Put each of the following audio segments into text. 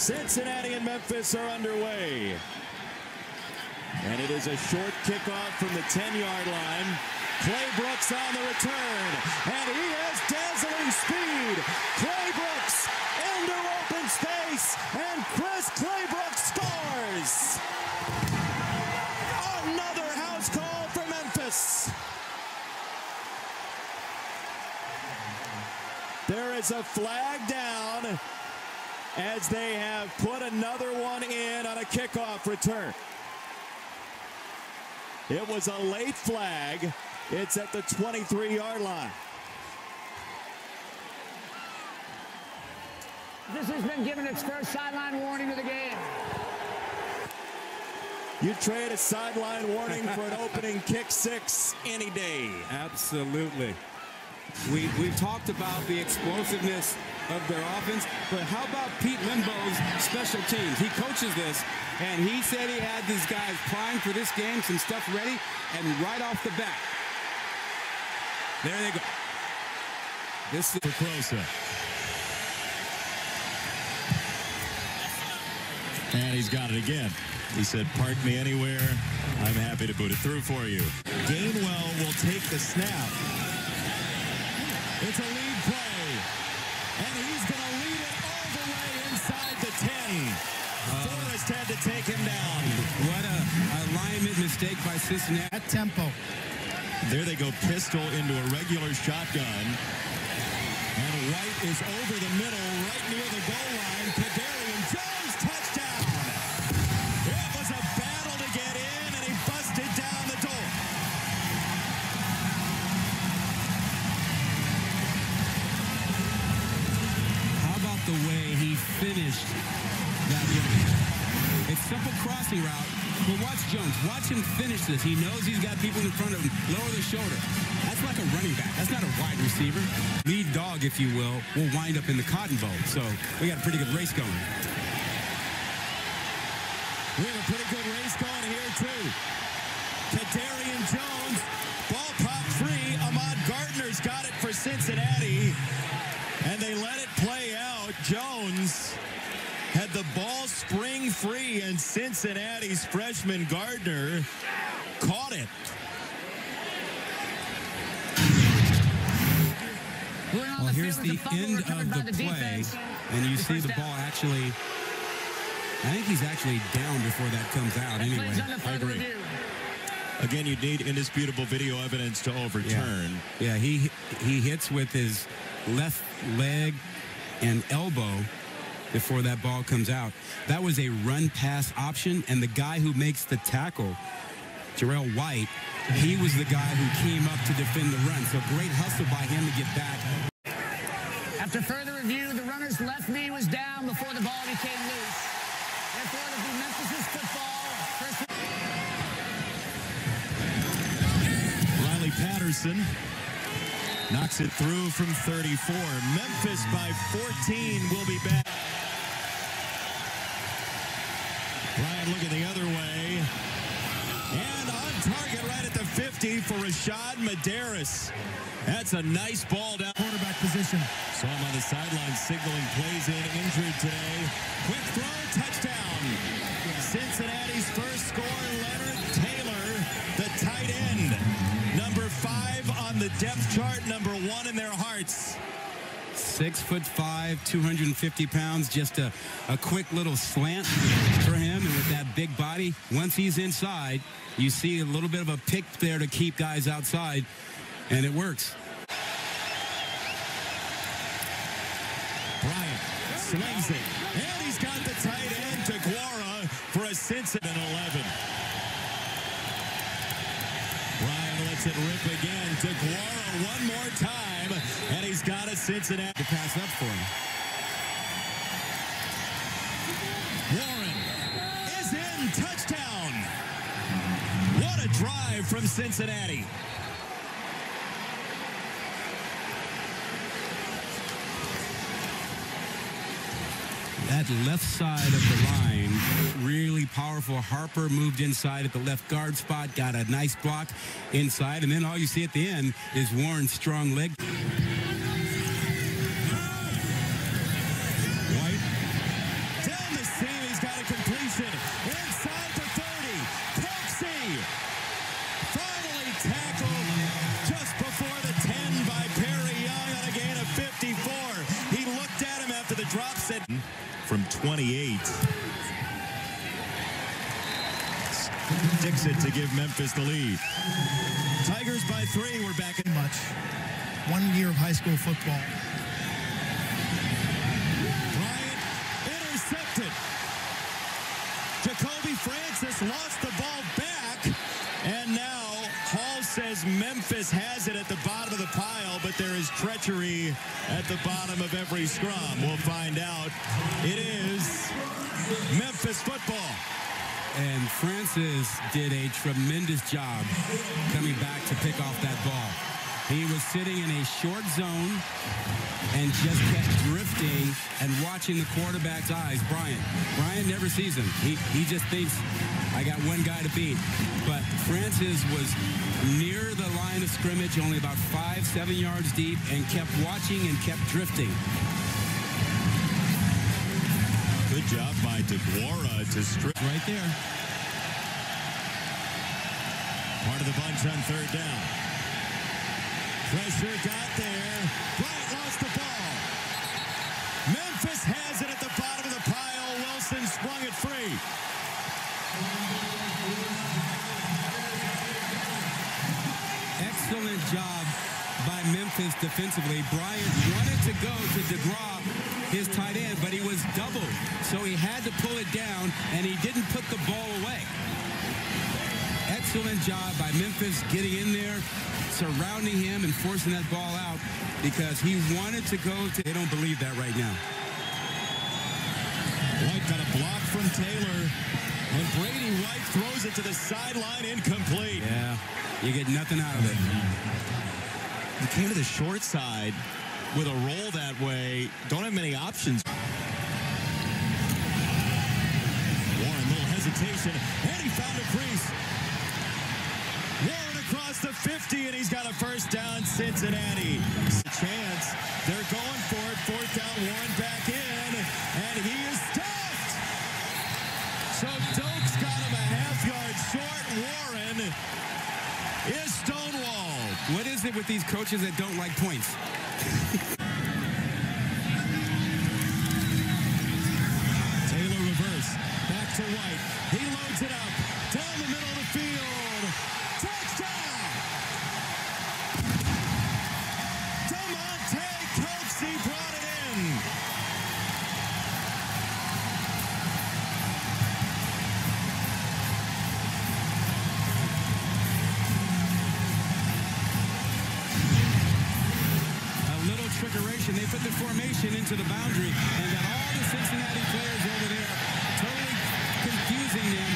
Cincinnati and Memphis are underway. And it is a short kickoff from the 10-yard line. Claybrooks on the return, and he has dazzling speed. Claybrooks into open space, and Chris Claybrooks scores. Another house call for Memphis. There is a flag down as they have put another one in on a kickoff return. It was a late flag. It's at the 23-yard line. This has been given its first sideline warning of the game. You trade a sideline warning for an opening kick six any day. Absolutely. We've talked about the explosiveness of their offense, but how about Pete Limbaugh's special teams? He coaches this, and he said he had these guys primed for this game, some stuff ready, and right off the bat. There they go. This is a close-up. And he's got it again. He said, park me anywhere. I'm happy to boot it through for you. Gainwell will take the snap. It's a lead play. And he's going to lead it all the way inside the 10. Forrest had to take him down. What an alignment mistake by Sisson. At tempo. There they go, pistol into a regular shotgun. And White is over the middle, right near the goal line. Kadarian Jones, touchdown! It was a battle to get in, and he busted down the door. How about the way he finished that game? It's simple crossing route. But watch Jones. Watch him finish this. He knows he's got people in front of him. Lower the shoulder. That's like a running back. That's not a wide receiver. Lead dog, if you will wind up in the Cotton Bowl. So we got a pretty good race going. We have a pretty good race going here, too. Kadarian Jones, ball pop free. Ahmad Gardner's got it for Cincinnati. And they let it play out. Jones had the ball spring free, and Cincinnati's freshman Gardner caught it. Well, here's the end of the play, and you see the ball actually, I think he's actually down before that comes out anyway. I agree. Again, you need indisputable video evidence to overturn. Yeah, he hits with his left leg and elbow before that ball comes out. That was a run-pass option, and the guy who makes the tackle, Jerrell White, he was the guy who came up to defend the run, so great hustle by him to get back. After further review, the runner's left knee was down before the ball became loose. Therefore, it'll be Memphis' football. Riley Patterson knocks it through from 34. Memphis by 14 will be back. Brian looking the other way. And on target right at the 50 for Rashad Medeiros. That's a nice ball down. Quarterback position. Saw him on the sideline signaling plays in. Injured today. Quick throw, touchdown. Cincinnati's first score, Leonard Taylor, the tight end. Number 5 on the depth chart, number 1 in their hearts. 6'5", 250 pounds, just a quick little slant for him, and with that big body, once he's inside, you see a little bit of a pick there to keep guys outside, and it works. Bryant swings it, and he's got the tight end, DeGuara, for a Cincinnati 11. Bryant lets it rip again, DeGuara one more time. And he's got a Cincinnati to pass up for him. Warren is in, touchdown. What a drive from Cincinnati. That left side of the line, really powerful. Harper moved inside at the left guard spot, got a nice block inside, and then all you see at the end is Warren's strong leg. White down the 28. Dixon to give Memphis the lead. Tigers by 3. We're back in much. 1 year of high school football. Bryant intercepted. Jacoby Francis lost the ball back. And now Hall says Memphis has it at the bottom of the pile, but there is treachery at the bottom of every scrum. We'll find out. It is Memphis football. And Francis did a tremendous job coming back to pick off that ball. He was sitting in a short zone and just kept drifting and watching the quarterback's eyes. Bryant never sees him. He just thinks, I got one guy to beat. But Francis was near the line of scrimmage, only about 5-7 yards deep, and kept watching and kept drifting. Good job by DeGuara to strip right there. Part of the bunch on third down. Pressure got there. Bryant lost the ball. Memphis has it at the bottom of the pile. Wilson sprung it free. Excellent job by Memphis defensively. Bryant wanted to go to DeGuara, his tight end, but he was doubled, so he had to pull it down, and he didn't put the ball away. Excellent job by Memphis getting in there, surrounding him, and forcing that ball out because he wanted to go to. They don't believe that right now. White got a block from Taylor, and Brady White throws it to the sideline, incomplete. Yeah, you get nothing out of it. They came to the short side with a roll that way. Don't have many options. Warren, little hesitation, and he found a crease. Warren across the 50, and he's got a first down, Cincinnati. Chance, they're going for it. Fourth down, Warren back in, and he is stuffed. So Doak's got him a half-yard short. Warren is stonewalled. What is it with these coaches that don't like points? Taylor reverse. Back to White. He loads it up. Down the middle of the field. Touchdown! DeMonte Coxy brought it in. They put the formation into the boundary and got all the Cincinnati players over there, totally confusing them.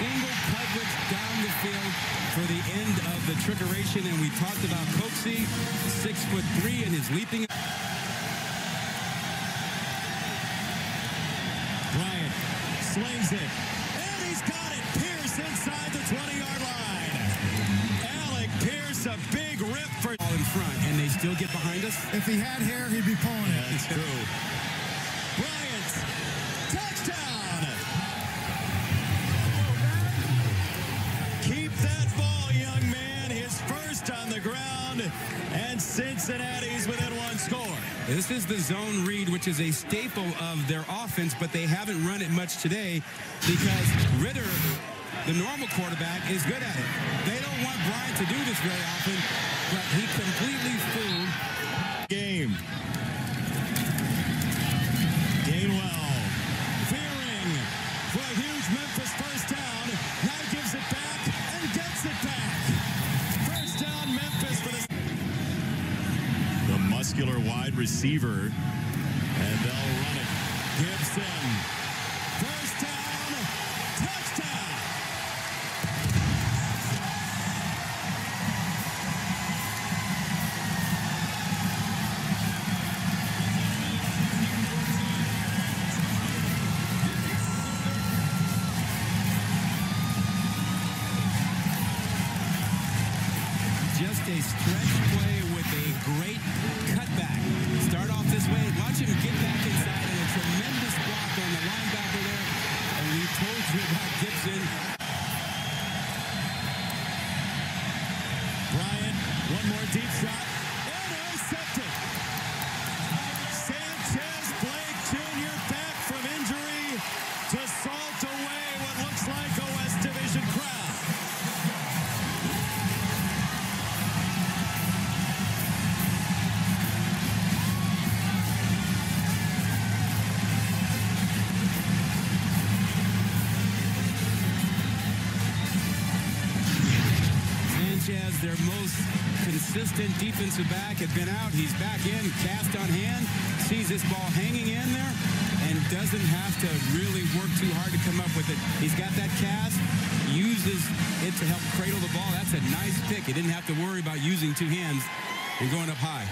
Single coverage down the field for the end of the trickeration. And we talked about Coxey, 6'3", and his leaping. Bryant slings it, and he's got it. Pierce inside the 20-yard line. Alec Pierce, a big rip for all in front. They still get behind us. If he had hair, he'd be pulling it. That's true. Bryant, touchdown. Keep that ball, young man. His first on the ground, and Cincinnati's within one score. This is the zone read, which is a staple of their offense, but they haven't run it much today because Ritter, the normal quarterback, is good at it. They don't want Bryant to do this very often, but he completely fooled game. Gainwell veering for a huge Memphis first down. Now gives it back and gets it back. First down Memphis for the muscular wide receiver, and they'll run it. Gibson. A stretch play with a great cutback. Start off this way, watch him get back inside, and a tremendous block on the linebacker there. And we told you about Gibson. Bryant, one more deep shot. Intercepted. Sanchez Blake Jr. back from injury. most consistent defensive back had been out. He's back in, cast on hand, sees this ball hanging in there, and doesn't have to really work too hard to come up with it. He's got that cast, uses it to help cradle the ball. That's a nice pick. He didn't have to worry about using two hands and going up high.